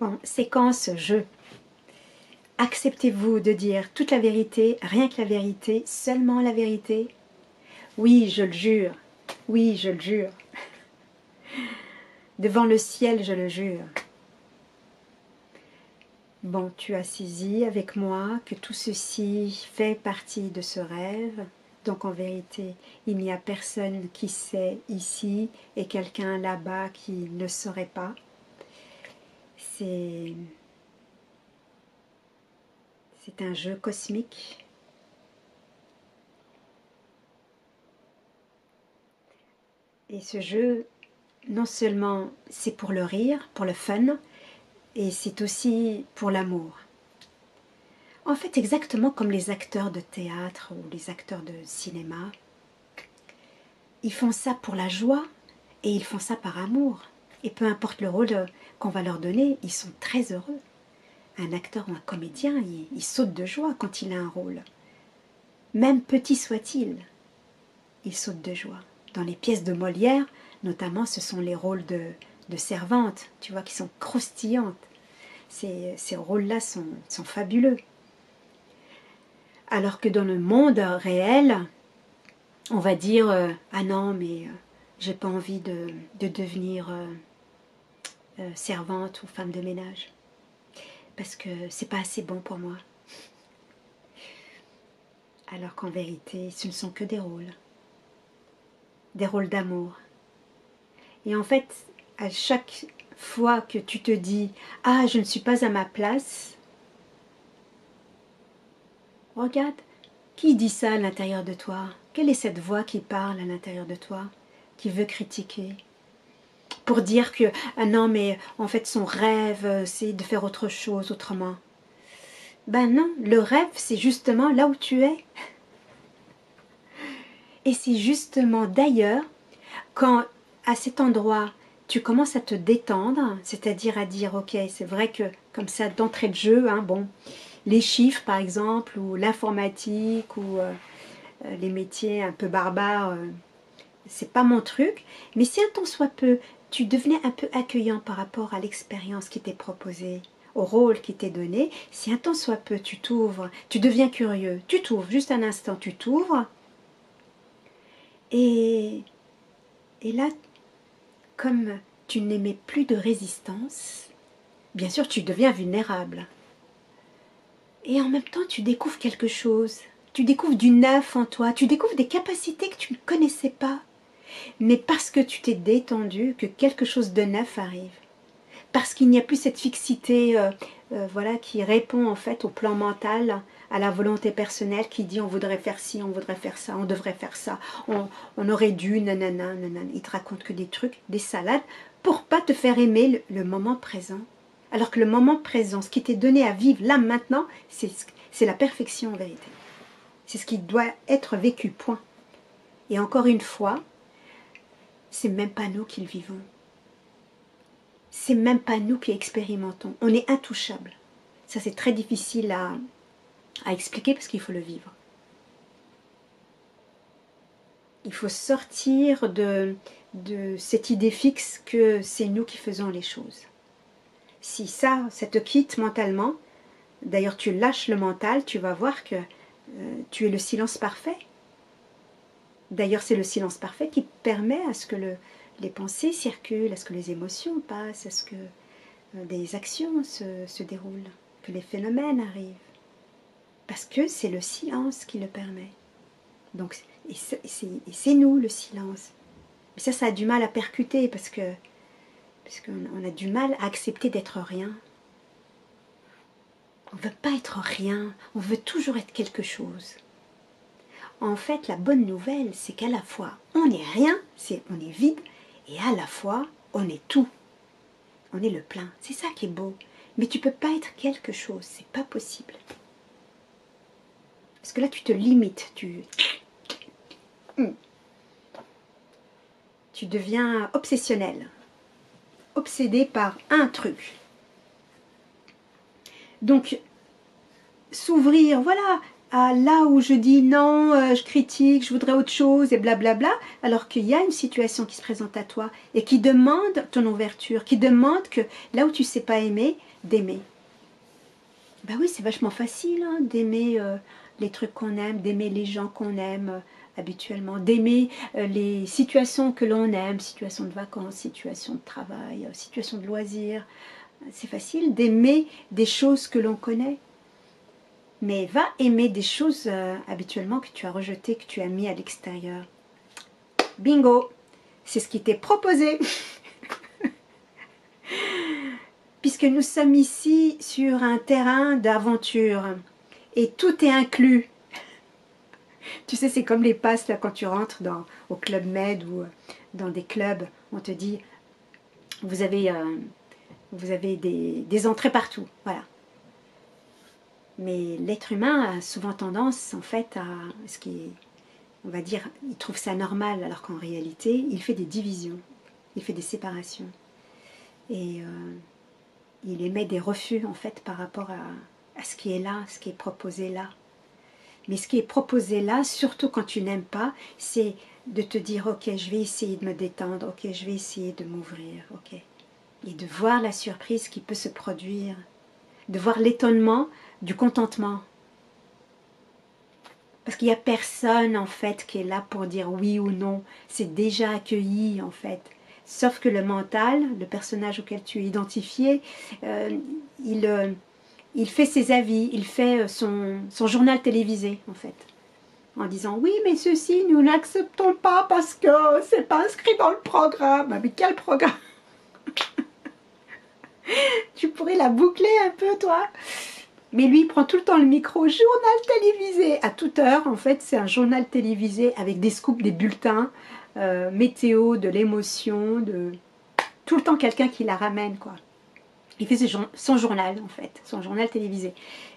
Bon, séquence jeu. Acceptez-vous de dire toute la vérité, rien que la vérité, seulement la vérité? Oui, je le jure. Oui, je le jure. Devant le ciel, je le jure. Bon, tu as saisi avec moi que tout ceci fait partie de ce rêve. Donc en vérité, il n'y a personne qui sait ici et quelqu'un là-bas qui ne saurait pas. C'est un jeu cosmique. Et ce jeu, non seulement c'est pour le rire, pour le fun, et c'est aussi pour l'amour. En fait, exactement comme les acteurs de théâtre ou les acteurs de cinéma, ils font ça pour la joie et ils font ça par amour. Et peu importe le rôle qu'on va leur donner, ils sont très heureux. Un acteur ou un comédien, il saute de joie quand il a un rôle. Même petit soit-il, il saute de joie. Dans les pièces de Molière, notamment, ce sont les rôles de servantes, tu vois, qui sont croustillantes. Ces rôles-là sont fabuleux. Alors que dans le monde réel, on va dire « Ah non, mais j'ai pas envie de devenir servante ou femme de ménage, parce que c'est pas assez bon pour moi. » Alors qu'en vérité, ce ne sont que des rôles d'amour. Et en fait, à chaque fois que tu te dis « Ah, je ne suis pas à ma place », regarde, qui dit ça à l'intérieur de toi? Quelle est cette voix qui parle à l'intérieur de toi, qui veut critiquer? Pour dire que, ah non, mais en fait son rêve, c'est de faire autre chose, autrement. Ben non, le rêve, c'est justement là où tu es. Et c'est justement d'ailleurs, quand à cet endroit, tu commences à te détendre, c'est-à-dire à dire, ok, c'est vrai que comme ça, d'entrée de jeu, hein, bon... Les chiffres, par exemple, ou l'informatique, ou les métiers un peu barbares, c'est pas mon truc. Mais si un temps soit peu, tu devenais un peu accueillant par rapport à l'expérience qui t'est proposée, au rôle qui t'est donné. Si un temps soit peu, tu t'ouvres, tu deviens curieux, tu t'ouvres, juste un instant, tu t'ouvres. Et là, comme tu n'émets plus de résistance, bien sûr, tu deviens vulnérable. Et en même temps, tu découvres quelque chose, tu découvres du neuf en toi, tu découvres des capacités que tu ne connaissais pas. Mais parce que tu t'es détendu, que quelque chose de neuf arrive. Parce qu'il n'y a plus cette fixité voilà, qui répond en fait au plan mental, à la volonté personnelle qui dit on voudrait faire ci, on voudrait faire ça, on devrait faire ça, on aurait dû, nanana, nanana. Il te raconte que des trucs, des salades, pour pas te faire aimer le moment présent. Alors que le moment présent, ce qui t'est donné à vivre là, maintenant, c'est la perfection en vérité. C'est ce qui doit être vécu, point. Et encore une fois, c'est même pas nous qui le vivons. C'est même pas nous qui expérimentons. On est intouchable. Ça, c'est très difficile à expliquer parce qu'il faut le vivre. Il faut sortir de cette idée fixe que c'est nous qui faisons les choses. Si ça te quitte mentalement, d'ailleurs tu lâches le mental, tu vas voir que tu es le silence parfait. D'ailleurs c'est le silence parfait qui permet à ce que les pensées circulent, à ce que les émotions passent, à ce que des actions se déroulent, que les phénomènes arrivent. Parce que c'est le silence qui le permet. Donc, c'est nous le silence. Mais ça a du mal à percuter parce que on a du mal à accepter d'être rien. On ne veut pas être rien, on veut toujours être quelque chose. En fait, la bonne nouvelle, c'est qu'à la fois, on n'est rien, on est vide, et à la fois, on est tout. On est le plein, c'est ça qui est beau. Mais tu ne peux pas être quelque chose, c'est pas possible. Parce que là, tu te limites, tu deviens obsessionnel. Obsédé par un truc. Donc, s'ouvrir, voilà, à là où je dis non, je critique, je voudrais autre chose, et blablabla, alors qu'il y a une situation qui se présente à toi, et qui demande ton ouverture, qui demande que là où tu ne sais pas aimer, d'aimer. Ben oui, c'est vachement facile hein, d'aimer les trucs qu'on aime, d'aimer les gens qu'on aime habituellement, d'aimer les situations que l'on aime, situations de vacances, situations de travail, situations de loisirs. C'est facile d'aimer des choses que l'on connaît. Mais va aimer des choses habituellement que tu as rejetées, que tu as mis à l'extérieur. Bingo! C'est ce qui t'est proposé. Puisque nous sommes ici sur un terrain d'aventure et tout est inclus. Tu sais, c'est comme les passes là, quand tu rentres au Club Med ou dans des clubs, on te dit vous avez des entrées partout, voilà. Mais l'être humain a souvent tendance en fait à ce qui, on va dire, il trouve ça normal, alors qu'en réalité, il fait des divisions, il fait des séparations. Et il émet des refus en fait par rapport à ce qui est là, ce qui est proposé là. Mais ce qui est proposé là, surtout quand tu n'aimes pas, c'est de te dire « Ok, je vais essayer de me détendre, ok, je vais essayer de m'ouvrir, ok. » Et de voir la surprise qui peut se produire, de voir l'étonnement du contentement. Parce qu'il n'y a personne en fait qui est là pour dire oui ou non, c'est déjà accueilli en fait. Sauf que le mental, le personnage auquel tu es identifié, il fait ses avis, il fait son journal télévisé en fait. En disant oui mais ceci nous n'acceptons pas parce que c'est pas inscrit dans le programme. Mais quel programme? Tu pourrais la boucler un peu toi. Mais lui il prend tout le temps le micro, journal télévisé. À toute heure en fait c'est un journal télévisé avec des scoops, des bulletins. Météo, de l'émotion, de tout le temps quelqu'un qui la ramène quoi. Il fait son journal en fait, son journal télévisé.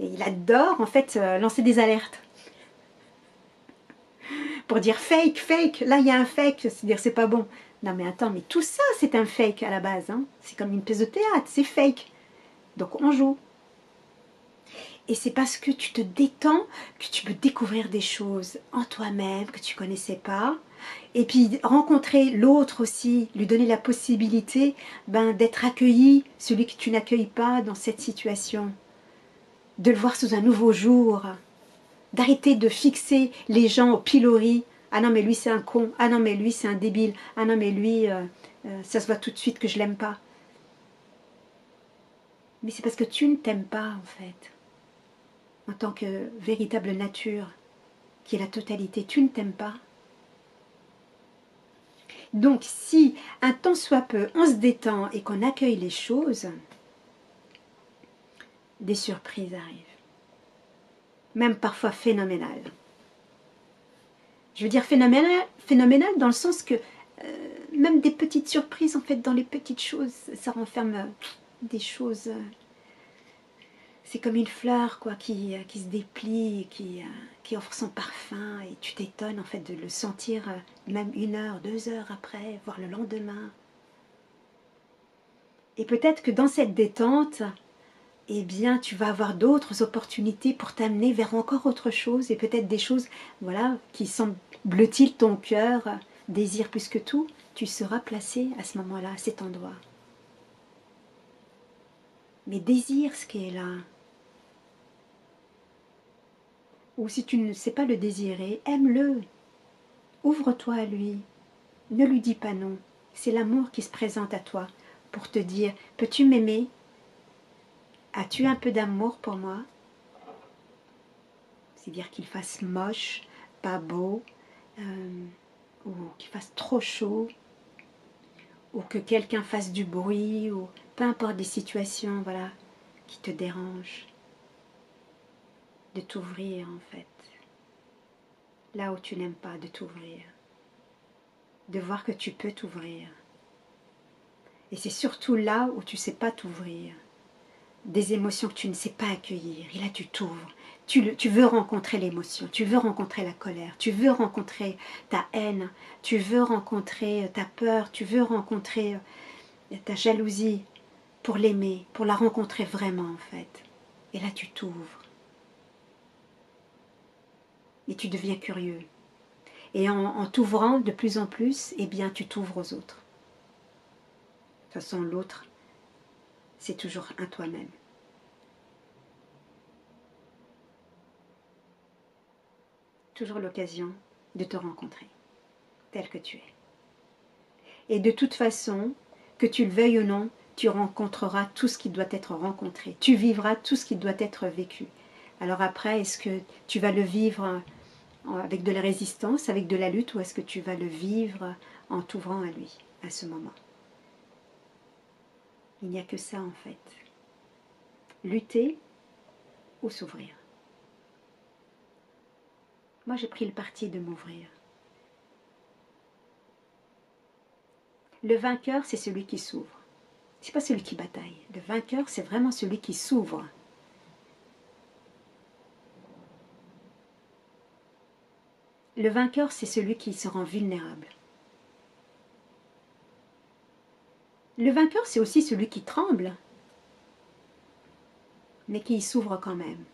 Et il adore en fait lancer des alertes pour dire fake, fake, là il y a un fake, c'est-à-dire c'est pas bon. Non mais attends, mais tout ça c'est un fake à la base, hein. C'est comme une pièce de théâtre, c'est fake. Donc on joue. Et c'est parce que tu te détends que tu peux découvrir des choses en toi-même que tu ne connaissais pas. Et puis rencontrer l'autre aussi, lui donner la possibilité d'être accueilli, celui que tu n'accueilles pas dans cette situation. De le voir sous un nouveau jour. D'arrêter de fixer les gens au pilori. Ah non mais lui c'est un con, ah non mais lui c'est un débile, ah non mais lui ça se voit tout de suite que je l'aime pas. Mais c'est parce que tu ne t'aimes pas en fait. En tant que véritable nature, qui est la totalité, tu ne t'aimes pas. Donc si un tant soit peu, on se détend et qu'on accueille les choses, des surprises arrivent. Même parfois phénoménales. Je veux dire phénoménales dans le sens que même des petites surprises, en fait, dans les petites choses, ça renferme des choses... C'est comme une fleur quoi, qui se déplie, qui offre son parfum et tu t'étonnes en fait de le sentir même 1 heure, 2 heures après, voire le lendemain. Et peut-être que dans cette détente, eh bien, tu vas avoir d'autres opportunités pour t'amener vers encore autre chose et peut-être des choses voilà, qui semble-t-il ton cœur désire plus que tout, tu seras placé à ce moment-là, à cet endroit. Mais désire ce qui est là. Ou si tu ne sais pas le désirer, aime-le. Ouvre-toi à lui. Ne lui dis pas non. C'est l'amour qui se présente à toi pour te dire « Peux-tu m'aimer? As-tu un peu d'amour pour moi ?» C'est-à-dire qu'il fasse moche, pas beau, ou qu'il fasse trop chaud, ou que quelqu'un fasse du bruit, ou peu importe des situations voilà, qui te dérangent. De t'ouvrir en fait, là où tu n'aimes pas, de t'ouvrir, de voir que tu peux t'ouvrir. Et c'est surtout là où tu ne sais pas t'ouvrir, des émotions que tu ne sais pas accueillir, et là tu t'ouvres, tu veux rencontrer l'émotion, tu veux rencontrer la colère, tu veux rencontrer ta haine, tu veux rencontrer ta peur, tu veux rencontrer ta jalousie pour l'aimer, pour la rencontrer vraiment en fait. Et là tu t'ouvres. Et tu deviens curieux. Et en t'ouvrant de plus en plus, eh bien, tu t'ouvres aux autres. De toute façon, l'autre, c'est toujours un toi-même. Toujours l'occasion de te rencontrer, tel que tu es. Et de toute façon, que tu le veuilles ou non, tu rencontreras tout ce qui doit être rencontré. Tu vivras tout ce qui doit être vécu. Alors après, est-ce que tu vas le vivre avec de la résistance, avec de la lutte, ou est-ce que tu vas le vivre en t'ouvrant à lui, à ce moment? Il n'y a que ça en fait. Lutter ou s'ouvrir. Moi j'ai pris le parti de m'ouvrir. Le vainqueur, c'est celui qui s'ouvre. C'est pas celui qui bataille. Le vainqueur, c'est vraiment celui qui s'ouvre. Le vainqueur, c'est celui qui se rend vulnérable. Le vainqueur, c'est aussi celui qui tremble, mais qui s'ouvre quand même.